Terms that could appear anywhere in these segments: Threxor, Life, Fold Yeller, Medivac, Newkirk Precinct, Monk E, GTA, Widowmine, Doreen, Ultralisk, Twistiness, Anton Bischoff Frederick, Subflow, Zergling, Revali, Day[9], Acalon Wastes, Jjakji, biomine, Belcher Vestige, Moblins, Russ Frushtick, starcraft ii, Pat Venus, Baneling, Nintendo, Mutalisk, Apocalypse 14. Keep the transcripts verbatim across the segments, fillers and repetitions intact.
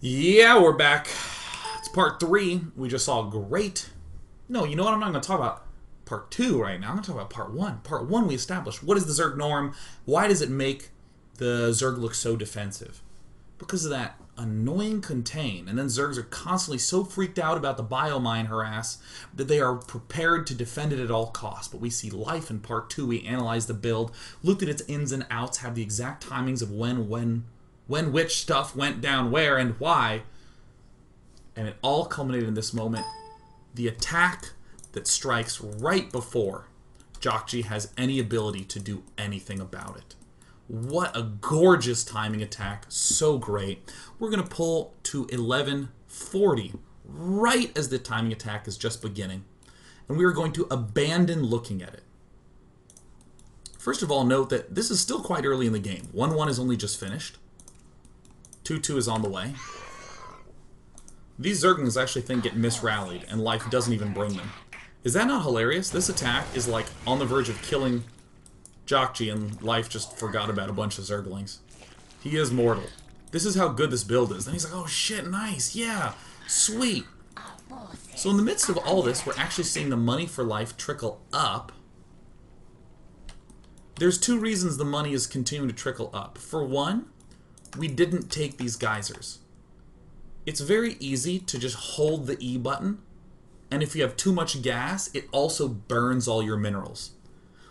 Yeah, we're back. It's part three. We just saw great... No, you know what? I'm not going to talk about part two right now. I'm going to talk about part one. Part one, we established, what is the Zerg norm? Why does it make the Zerg look so defensive? Because of that annoying contain. And then Zergs are constantly so freaked out about the biomine harass that they are prepared to defend it at all costs. But we see life in part two. We analyzed the build, looked at its ins and outs, had the exact timings of when, when... when which stuff went down where and why. And it all culminated in this moment. The attack that strikes right before Jjakji has any ability to do anything about it. What a gorgeous timing attack. So great. We're going to pull to eleven forty right as the timing attack is just beginning. And we are going to abandon looking at it. First of all, note that this is still quite early in the game. one one is only just finished. two two is on the way. These Zerglings actually think get misrallied, and life doesn't even bring them. Is that not hilarious? This attack is like on the verge of killing Jjakji, and life just forgot about a bunch of Zerglings. He is mortal. This is how good this build is. And he's like, oh shit, nice, yeah, sweet. So in the midst of all this, we're actually seeing the money for life trickle up. There's two reasons the money is continuing to trickle up. For one, we didn't take these geysers. It's very easy to just hold the E button, and if you have too much gas, it also burns all your minerals.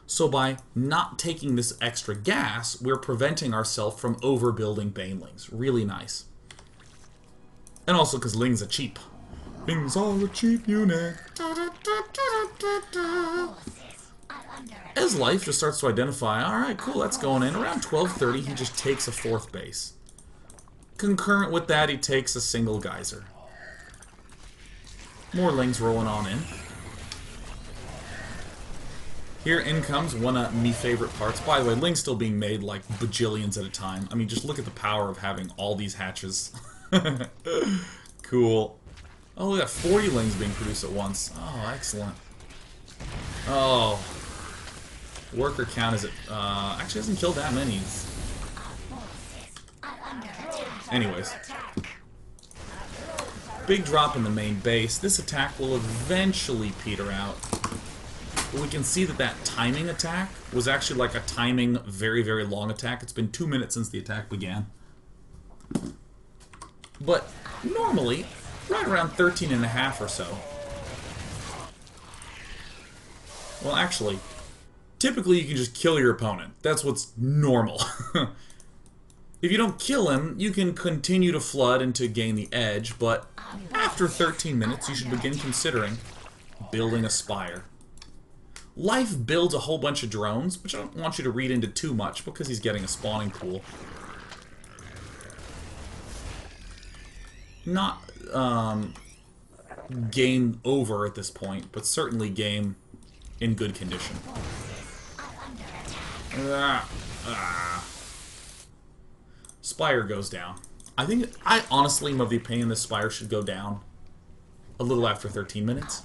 So by not taking this extra gas, we're preventing ourselves from overbuilding banelings. Really nice. And also because lings are cheap. Lings are a cheap unit. Da, da, da, da, da, da. As life just starts to identify, alright, cool, that's going in. Around twelve thirty, he just takes a fourth base. Concurrent with that, he takes a single geyser. More lings rolling on in. Here in comes one of me favorite parts. By the way, lings still being made like bajillions at a time. I mean, just look at the power of having all these hatches. Cool. Oh, look at forty lings being produced at once. Oh, excellent. Oh. Worker count is it? Uh, actually, hasn't killed that many. Anyways, big drop in the main base. This attack will eventually peter out. But we can see that that timing attack was actually like a timing, very, very long attack. It's been two minutes since the attack began. But normally, right around thirteen and a half or so. Well, actually. Typically, you can just kill your opponent. That's what's normal. If you don't kill him, you can continue to flood and to gain the edge, but after thirteen minutes, you should begin considering building a spire. Life builds a whole bunch of drones, which I don't want you to read into too much because he's getting a spawning pool. Not um, game over at this point, but certainly game in good condition. Ah, ah. Spire goes down. I think, I honestly am of the opinion this spire should go down a little after thirteen minutes.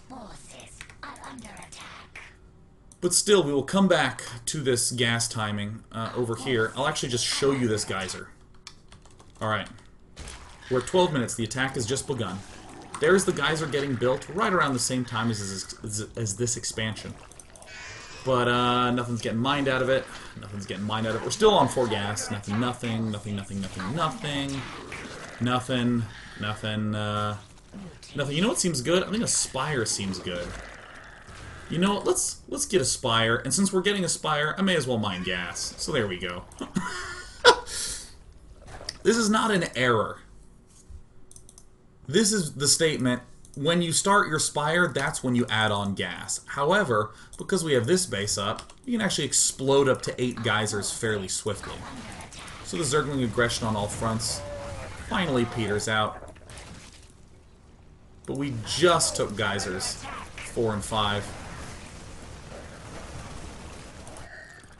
But still, we will come back to this gas timing uh, over here. I'll actually just show you this geyser. Alright. We're at twelve minutes. The attack has just begun. There's the geyser getting built right around the same time as this, as this expansion. But uh, nothing's getting mined out of it. Nothing's getting mined out of it. We're still on four gas. Nothing, nothing, nothing, nothing, nothing, nothing. Nothing, nothing, uh, nothing. You know what seems good? I think a spire seems good. You know what? Let's, let's get a spire. And since we're getting a spire, I may as well mine gas. So there we go. This is not an error. This is the statement. When you start your spire, that's when you add on gas. However, because we have this base up, you can actually explode up to eight geysers fairly swiftly. So the Zergling aggression on all fronts finally peters out. But we just took geysers, four and five.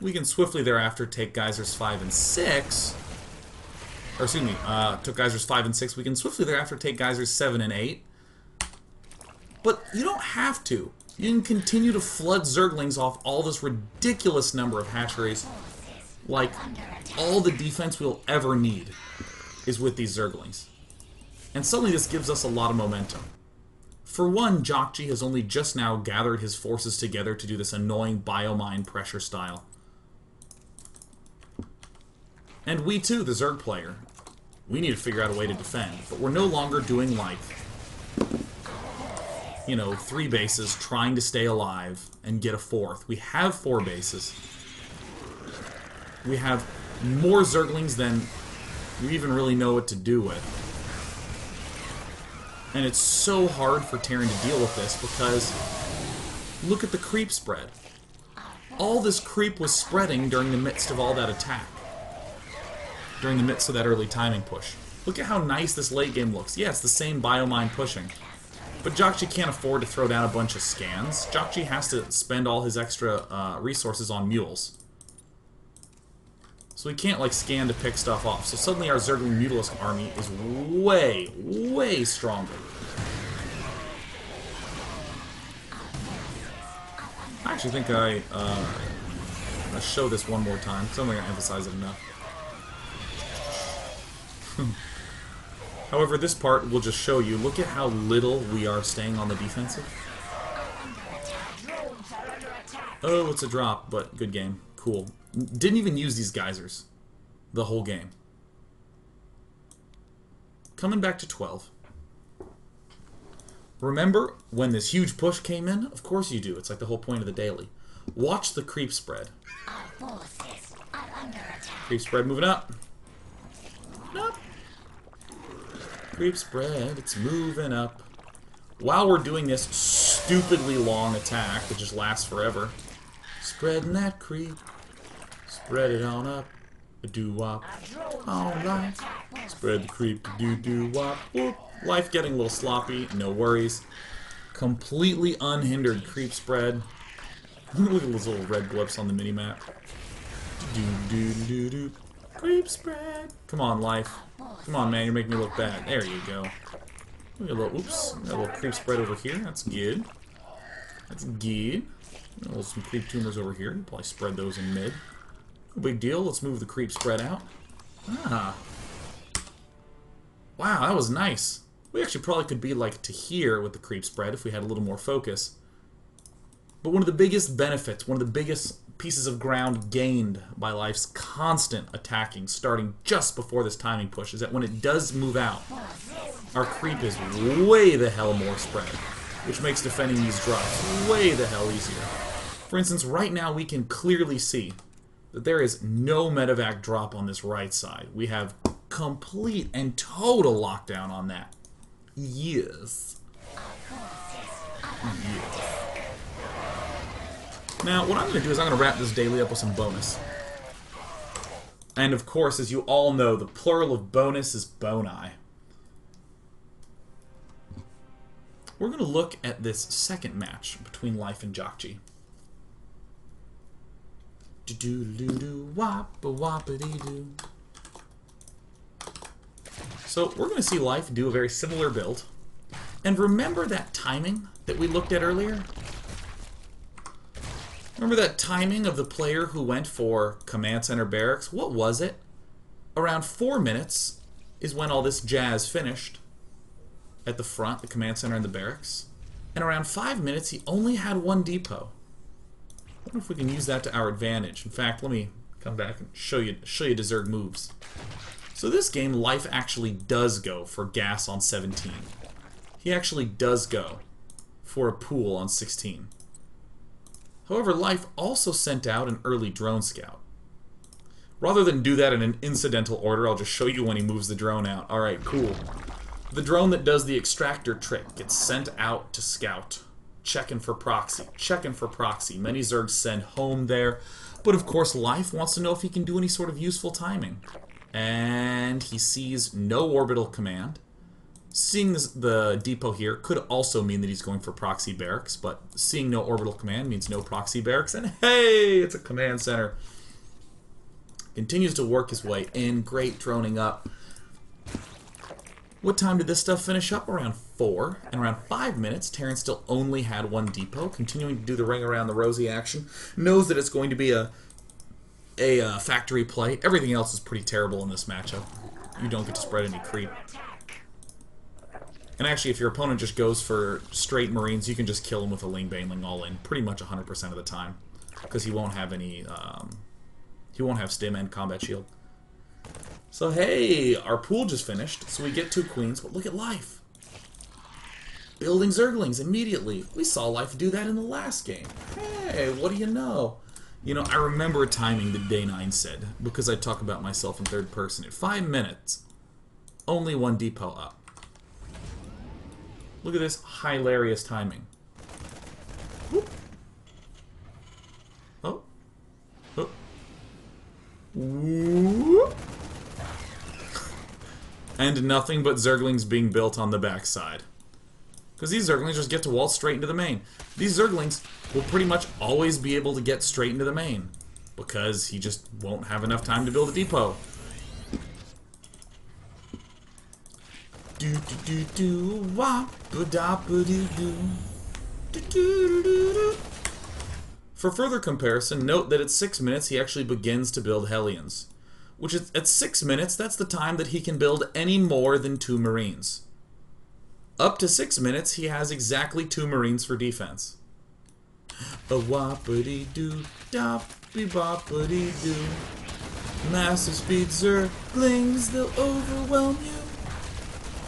We can swiftly thereafter take geysers five and six. Or excuse me, uh, took geysers five and six. We can swiftly thereafter take geysers seven and eight. But you don't have to. You can continue to flood Zerglings off all this ridiculous number of hatcheries. Like, all the defense we'll ever need is with these Zerglings. and suddenly this gives us a lot of momentum. For one, Jjakji has only just now gathered his forces together to do this annoying biomine pressure style. And we too, the Zerg player, we need to figure out a way to defend, but we're no longer doing like, you know, three bases trying to stay alive and get a fourth. We have four bases. We have more Zerglings than we even really know what to do with. And it's so hard for Terran to deal with this because look at the creep spread. All this creep was spreading during the midst of all that attack. During the midst of that early timing push. Look at how nice this late game looks. Yeah, it's the same biomine pushing. But Jjakji can't afford to throw down a bunch of scans. Jjakji has to spend all his extra uh, resources on mules. So we can't, like, scan to pick stuff off. So suddenly our Zergling Mutalisk army is way, way stronger. I actually think I, uh, I'm gonna show this one more time. I don't think I emphasize it enough. However, this part will just show you, look at how little we are staying on the defensive. Oh, it's a drop, but good game. Cool. Didn't even use these geysers the whole game. Coming back to twelve. Remember when this huge push came in? Of course you do. It's like the whole point of the daily. Watch the creep spread. Our forces are under attack. Creep spread moving up. Up. Creep spread. It's moving up. While we're doing this stupidly long attack that just lasts forever. Spreading that creep. Spread it on up, a doo-wop, alright, spread the creep, doo-doo-wop, whoop, life getting a little sloppy, no worries, completely unhindered creep spread, look at those little red blips on the mini-map, doo-doo-doo-doo, creep spread, come on life, come on man, you're making me look bad, there you go, look at a little, oops, got a little creep spread over here, that's good, that's good, a little some creep tumors over here, you'll probably spread those in mid. No big deal. Let's move the creep spread out. Ah. Wow, that was nice. We actually probably could be like to here with the creep spread if we had a little more focus. But one of the biggest benefits, one of the biggest pieces of ground gained by Life's constant attacking starting just before this timing push is that when it does move out, our creep is way the hell more spread, which makes defending these drops way the hell easier. For instance, right now we can clearly see that there is no medevac drop on this right side. We have complete and total lockdown on that. Yes. yes. Now, what I'm going to do is I'm going to wrap this daily up with some bonus. And of course, as you all know, the plural of bonus is boni. We're going to look at this second match between Life and Jjakji. Do do do do wop a whoppity do. So we're going to see Life do a very similar build, and remember that timing that we looked at earlier. Remember that timing of the player who went for command center barracks. What was it? Around four minutes is when all this jazz finished at the front, the command center and the barracks, and around five minutes he only had one depot. I wonder if we can use that to our advantage. In fact, let me come back and show you show you Zerg moves. So this game, Life actually does go for gas on seventeen. He actually does go for a pool on sixteen. However, Life also sent out an early drone scout. Rather than do that in an incidental order, I'll just show you when he moves the drone out. Alright, cool. The drone that does the extractor trick gets sent out to scout. Checking for proxy, checking for proxy. Many Zergs send home there. But of course, Life wants to know if he can do any sort of useful timing. And he sees no orbital command. Seeing this, the depot here could also mean that he's going for proxy barracks, but seeing no orbital command means no proxy barracks. And hey, it's a command center. Continues to work his way in. Great droning up. What time did this stuff finish up? Around four, and around five minutes, Terran still only had one depot, continuing to do the ring around the rosy action. Knows that it's going to be a, a uh, factory play. Everything else is pretty terrible in this matchup. You don't get to spread any creep. And actually, if your opponent just goes for straight Marines, you can just kill him with a Ling Baneling all-in pretty much one hundred percent of the time. Because he won't have any... Um, he won't have Stim and Combat Shield. So, hey, our pool just finished, so we get two queens, but look at Life. Building Zerglings immediately. We saw Life do that in the last game. Hey, what do you know? You know, I remember timing the Day nine said, because I talk about myself in third person. At five minutes, only one depot up. Look at this hilarious timing. Whoop. Oh. Oh. Whoop. And nothing but Zerglings being built on the backside. Because these Zerglings just get to waltz straight into the main. These Zerglings will pretty much always be able to get straight into the main. Because he just won't have enough time to build a depot. Do do do do wah ba da ba do do. Do do do do. For further comparison, note that at six minutes he actually begins to build Hellions. Which is at six minutes, that's the time that he can build any more than two Marines. Up to six minutes, he has exactly two Marines for defense. A-wop-a-dee-doo-dop-be-bop-a-dee-doo. Massive speed Zerglings, they'll overwhelm you.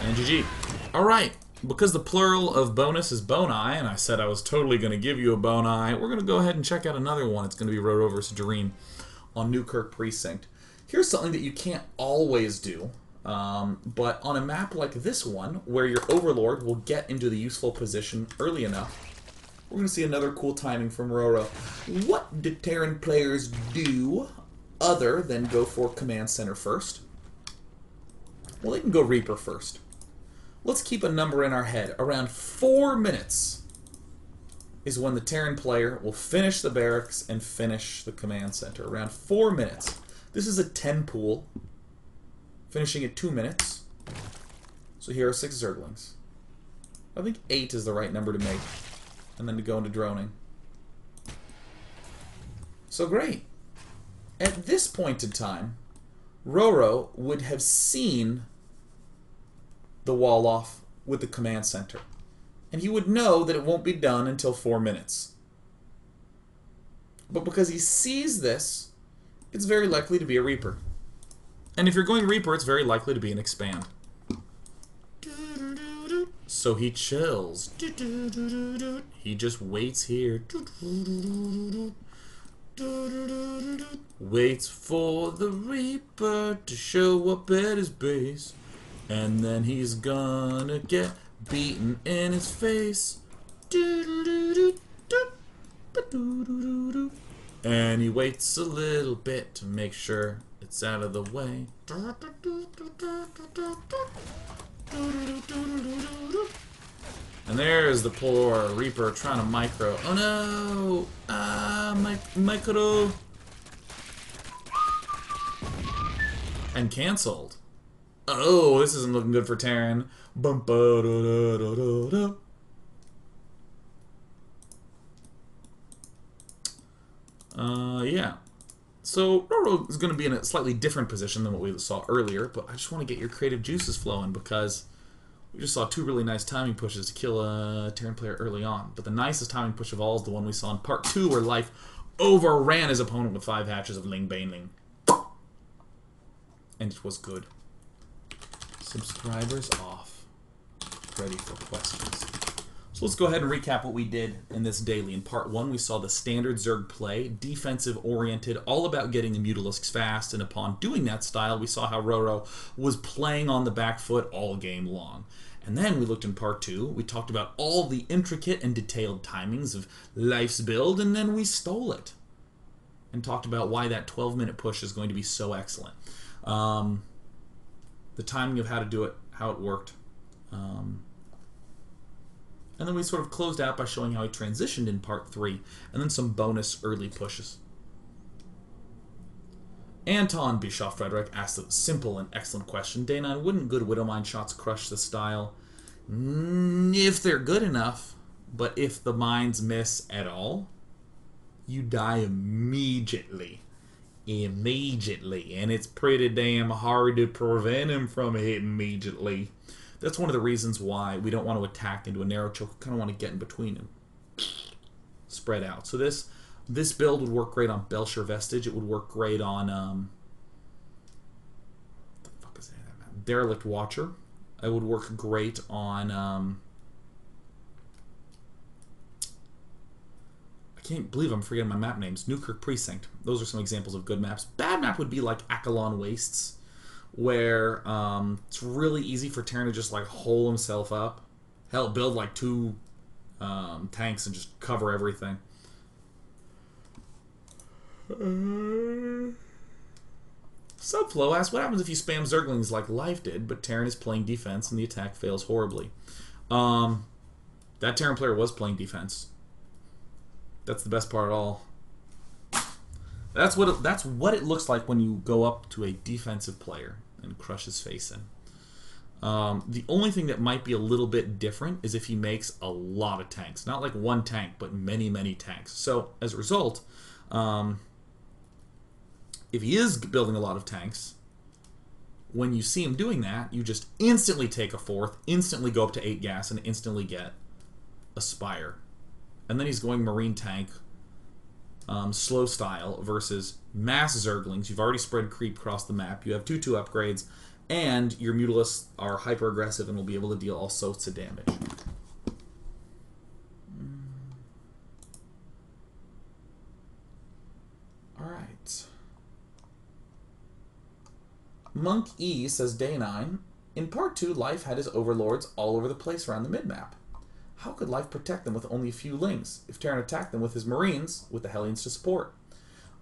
And G G. Alright, because the plural of bonus is boni, and I said I was totally going to give you a boni, we're going to go ahead and check out another one. It's going to be Roro versus Doreen on Newkirk Precinct. Here's something that you can't always do, um, but on a map like this one, where your Overlord will get into the useful position early enough, we're going to see another cool timing from Roro. What did Terran players do other than go for Command Center first? Well, they can go Reaper first. Let's keep a number in our head. Around four minutes is when the Terran player will finish the barracks and finish the command center. Around four minutes. This is a ten pool, finishing at two minutes. So here are six Zerglings. I think eight is the right number to make, and then to go into droning. So great. At this point in time, Roro would have seen the wall off with the command center. And he would know that it won't be done until four minutes. But because he sees this, it's very likely to be a Reaper. And if you're going Reaper, it's very likely to be an Expand. So he chills. He just waits here. Waits for the Reaper to show up at his base. And then he's gonna get beaten in his face. And he waits a little bit to make sure it's out of the way. And there's the poor Reaper trying to micro. Oh no! Ah, my micro! And cancelled. Oh, this isn't looking good for Terran. Uh, yeah. So, Roro is going to be in a slightly different position than what we saw earlier, but I just want to get your creative juices flowing because we just saw two really nice timing pushes to kill a Terran player early on. But the nicest timing push of all is the one we saw in part two where Life overran his opponent with five hatches of Ling Baneling. And it was good. Subscribers off. Ready for questions. So let's go ahead and recap what we did in this daily. In part one, we saw the standard Zerg play, defensive-oriented, all about getting the Mutalisks fast, and upon doing that style, we saw how Roro was playing on the back foot all game long. And then we looked in part two, we talked about all the intricate and detailed timings of Life's build, and then we stole it. And talked about why that twelve-minute push is going to be so excellent. Um... the timing of how to do it, how it worked. Um, and then we sort of closed out by showing how he transitioned in part three, and then some bonus early pushes. Anton Bischoff Frederick asked a simple and excellent question. Day nine, wouldn't good Widowmine shots crush the style? Mm, if they're good enough, but if the mines miss at all, you die immediately. Immediately. And it's pretty damn hard to prevent him from hitting immediately. That's one of the reasons why we don't want to attack into a narrow choke. We kind of want to get in between him. Spread out. So this... This build would work great on Belcher Vestige. It would work great on um, what the fuck is that about? Derelict Watcher. It would work great on. Um, I can't believe I'm forgetting my map names. Newkirk Precinct. Those are some examples of good maps. Bad map would be like Acalon Wastes, where um, it's really easy for Terran to just like hole himself up. Hell, build like two um, tanks and just cover everything. Uh, Subflow asks, what happens if you spam Zerglings like Life did, but Terran is playing defense and the attack fails horribly? Um, that Terran player was playing defense. That's the best part of all. That's what it, that's what it looks like when you go up to a defensive player and crush his face in. Um, the only thing that might be a little bit different is if he makes a lot of tanks. Not like one tank, but many, many tanks. So, as a result, um... if he is building a lot of tanks, when you see him doing that, you just instantly take a fourth, instantly go up to eight gas, and instantly get Aspire. And then he's going Marine Tank, um, slow style, versus mass Zerglings. You've already spread creep across the map. You have two two upgrades, and your Mutalists are hyper-aggressive and will be able to deal all sorts of damage. Alright. Monk E says, Day nine, in Part two, Life had his overlords all over the place around the mid-map. How could Life protect them with only a few links if Terran attacked them with his marines with the Hellions to support?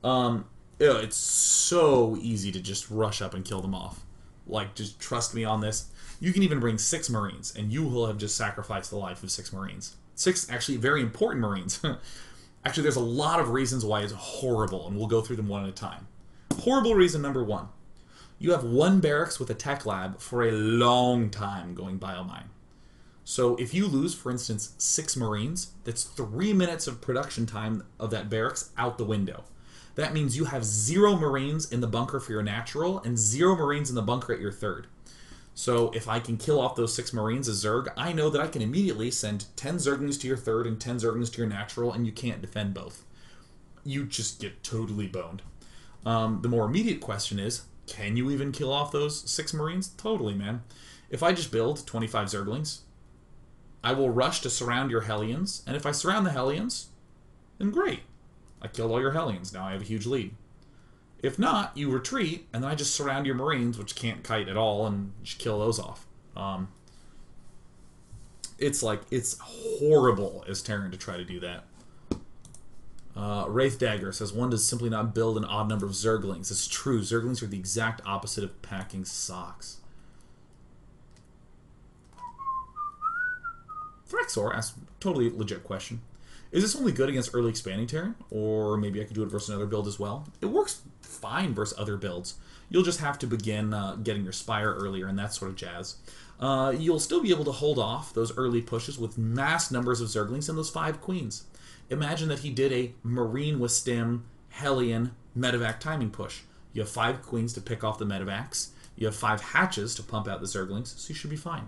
Um, it's so easy to just rush up and kill them off. Like, just trust me on this. You can even bring six marines, and you will have just sacrificed the life of six marines. Six, actually, very important marines. Actually, there's a lot of reasons why it's horrible, and we'll go through them one at a time. Horrible reason number one. You have one barracks with a tech lab for a long time going biomine. So if you lose, for instance, six marines, that's three minutes of production time of that barracks out the window. That means you have zero marines in the bunker for your natural and zero marines in the bunker at your third. So if I can kill off those six marines as Zerg, I know that I can immediately send ten Zerglings to your third and ten Zerglings to your natural, and you can't defend both. You just get totally boned. Um, the more immediate question is, can you even kill off those six marines? Totally, man. If I just build twenty-five Zerglings, I will rush to surround your Hellions, and if I surround the Hellions, then great. I killed all your Hellions, now I have a huge lead. If not, you retreat, and then I just surround your Marines, which can't kite at all, and just kill those off. Um, it's like, it's horrible as Terran to try to do that. Uh, Wraith Dagger says, one does simply not build an odd number of Zerglings. It's true. Zerglings are the exact opposite of packing socks. Threxor asks a totally legit question. Is this only good against early expanding Terran? Or maybe I could do it versus another build as well? It works fine versus other builds. You'll just have to begin uh, getting your Spire earlier and that sort of jazz. Uh, you'll still be able to hold off those early pushes with mass numbers of Zerglings and those five Queens. Imagine that he did a Marine with Stim, Hellion, Medivac timing push. You have five Queens to pick off the Medivacs. You have five Hatches to pump out the Zerglings, so you should be fine.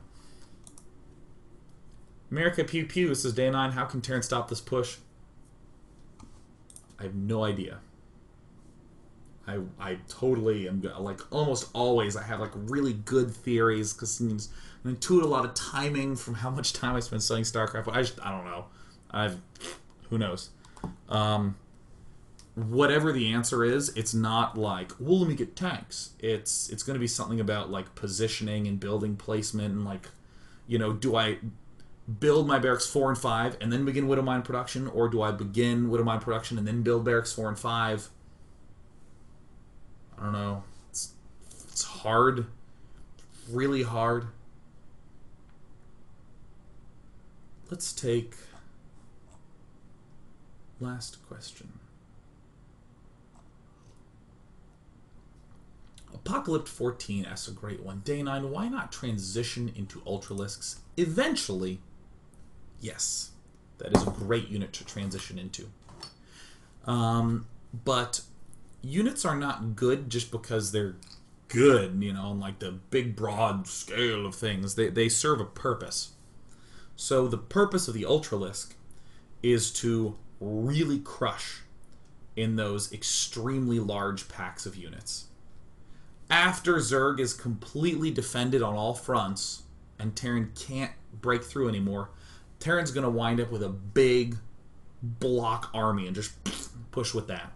America Pew Pew says, Day nine, how can Terran stop this push? I have no idea. I, I totally am, like, almost always I have, like, really good theories, because I intuit a lot of timing from how much time I spend studying StarCraft. I just, I don't know. I've... Who knows? Um, whatever the answer is, it's not like, well, let me get tanks. It's it's going to be something about like positioning and building placement and like, you know, do I build my barracks four and five and then begin Widowmine production, or do I begin Widowmine production and then build barracks four and five? I don't know. It's, it's hard. really hard. Let's take last question. Apocalypse fourteen asks a great one. Day nine, why not transition into Ultralisks eventually? Yes, that is a great unit to transition into. Um, but units are not good just because they're good, you know, on like the big broad scale of things. They, they serve a purpose. So the purpose of the Ultralisk is to really crush in those extremely large packs of units. After Zerg is completely defended on all fronts and Terran can't break through anymore, Terran's going to wind up with a big block army and just push with that.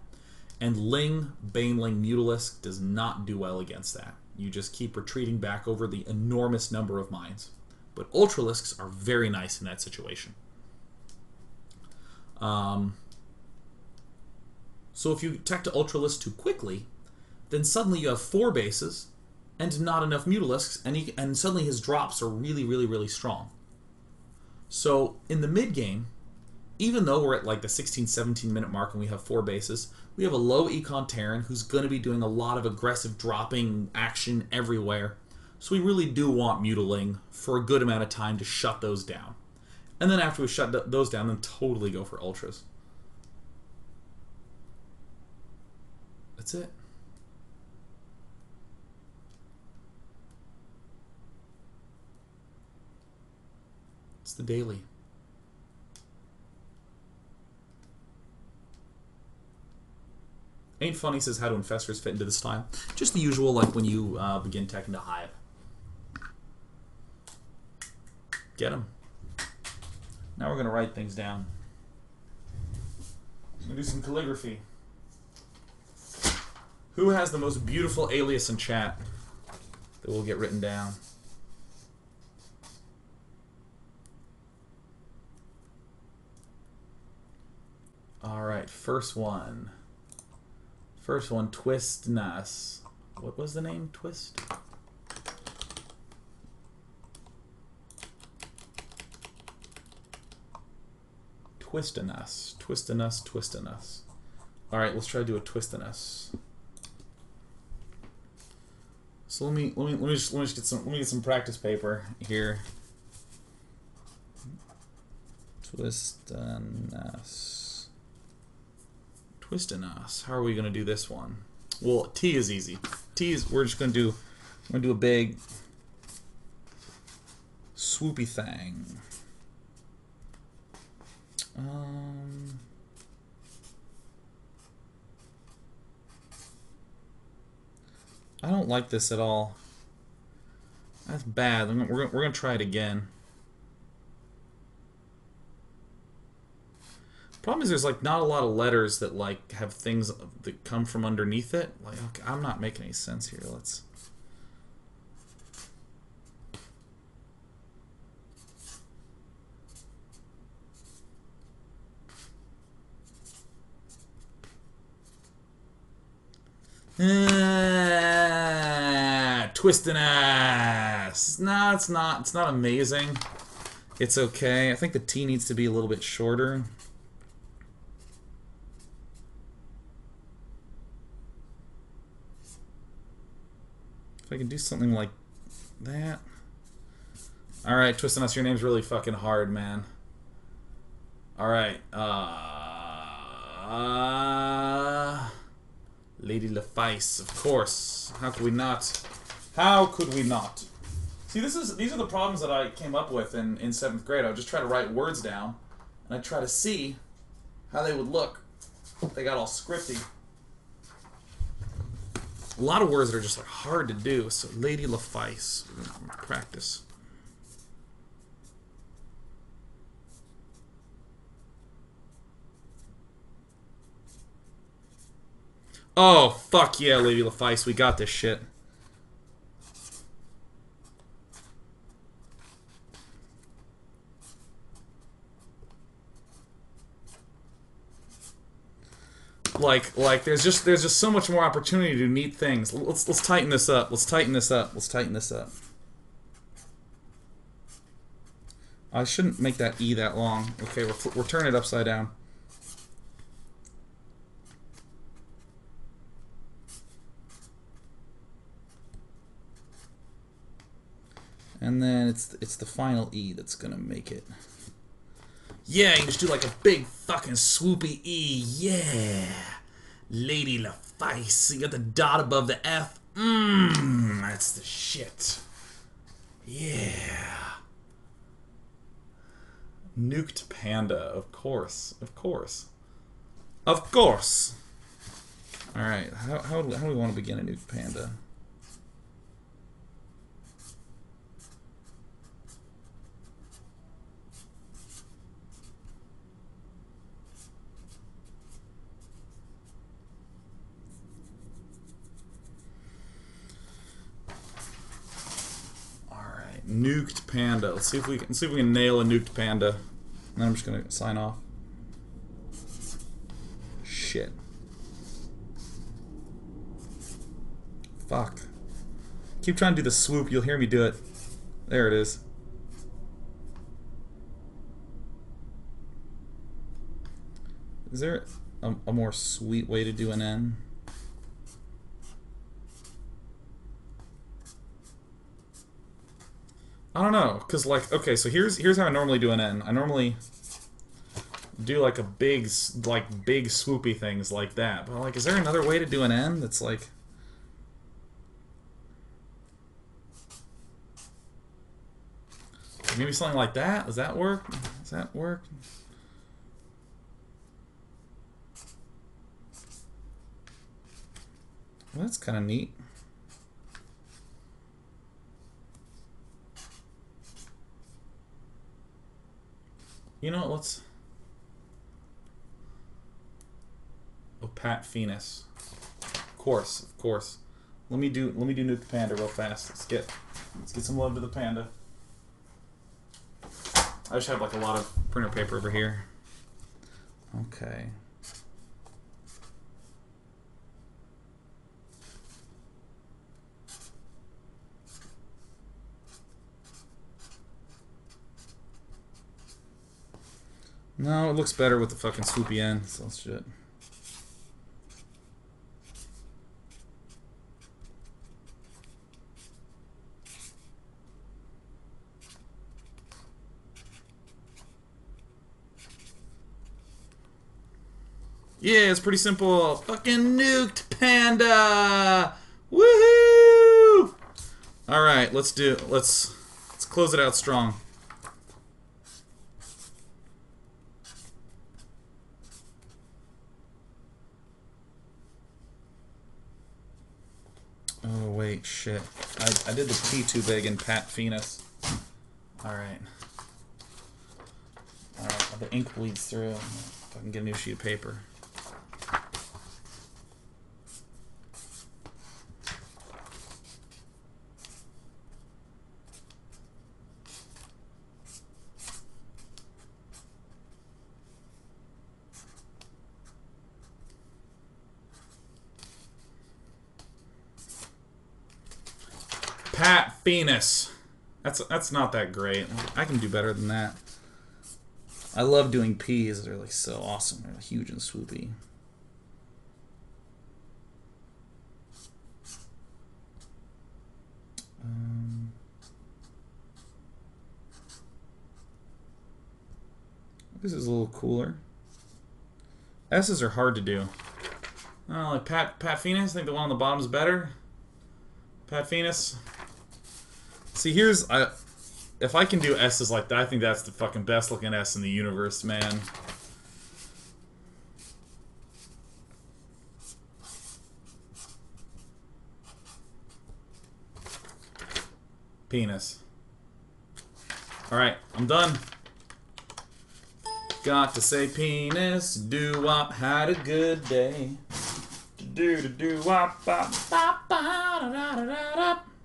And Ling, Baneling, Mutalisk does not do well against that. You just keep retreating back over the enormous number of mines. But Ultralisks are very nice in that situation. Um, so if you tech to Ultralisk too quickly, then suddenly you have four bases and not enough Mutalisks, and, he, and suddenly his drops are really, really, really strong. So in the mid-game, even though we're at like the sixteen, seventeen minute mark and we have four bases, we have a low Econ Terran who's going to be doing a lot of aggressive dropping action everywhere. So we really do want Mutaling for a good amount of time to shut those down. And then after we shut those down, then totally go for Ultras. That's it. It's the daily. Ain't Funny says, how do infestors fit into this time? Just the usual, like when you uh, begin tech into Hive. Get them. Now we're going to write things down. I'm going to do some calligraphy. Who has the most beautiful alias in chat that will get written down? All right, first one. First one, Twistiness. What was the name? Twist? Twistiness. Twistiness, Twistiness. All right, let's try to do a Twistiness. So let me let me let me just let me just get some let me get some practice paper here. Twistiness. Twistiness. How are we gonna do this one? Well, T is easy. T is we're just gonna do we're gonna do a big swoopy thing. Um I don't like this at all. That's bad. We're gonna, we're gonna try it again. Problem is, there's like not a lot of letters that like have things that come from underneath it. Like, okay, I'm not making any sense here. Let's. Ah, Twistiness. No, it's not. It's not amazing. It's okay. I think the T needs to be a little bit shorter. If I can do something like that. Alright, Twistiness, your name's really fucking hard, man. Alright. Uh, uh, Lady Lafice, of course. How could we not? How could we not? See, this is these are the problems that I came up with in, in seventh grade. I would just try to write words down, and I'd try to see how they would look. They got all scripty. A lot of words that are just like hard to do. So Lady Lafice, practice. Oh fuck yeah, Lady Lafice, we got this shit. Like, like, there's just there's just so much more opportunity to do neat things. Let's let's tighten this up. Let's tighten this up. Let's tighten this up. I shouldn't make that E that long. Okay, we're, we're turning it upside down. And then it's it's the final E that's gonna make it. Yeah, you can just do like a big fucking swoopy E. Yeah, Lady Lafice. You got the dot above the F. Mmm, that's the shit. Yeah. Nuked Panda, of course, of course, of course. All right, how how how do we want to begin a Nuked Panda? Nuked Panda. Let's see if we can see if we can nail a Nuked Panda. And then I'm just gonna sign off. Shit. Fuck. Keep trying to do the swoop. You'll hear me do it. There it is. Is there a, a more sweet way to do an N? I don't know, cause like, okay, so here's here's how I normally do an N. I normally do like a big, like big swoopy things like that. But like, is there another way to do an N that's like? Maybe something like that. Does that work? Does that work? Well, that's kind of neat. You know what, let's... Oh, Pat Venus. Of course, of course. Let me do let me do Nuked Panda real fast. Let's get let's get some love to the panda. I just have like a lot of printer paper over here. Okay. No, it looks better with the fucking swoopy end, so that's shit. Yeah, it's pretty simple. Fucking Nuked Panda! Woohoo! Alright, let's do let's let's close it out strong. Oh, wait, shit. I, I did the P too big in Pat Venus. Alright. Alright, the ink bleeds through. If I can get a new sheet of paper. Pat Venus. That's that's not that great. I can do better than that. I love doing P's. They're like so awesome. They're huge and swoopy. Um, this is a little cooler. S's are hard to do. I don't know, like Pat Pat Venus. I think the one on the bottom is better. Pat Venus. See, here's I, if I can do S's like that, I think that's the fucking best looking S in the universe, man. Penis. All right, I'm done. Got to say, penis. Do wop. Had a good day. Do do do wop bop bop da da da da.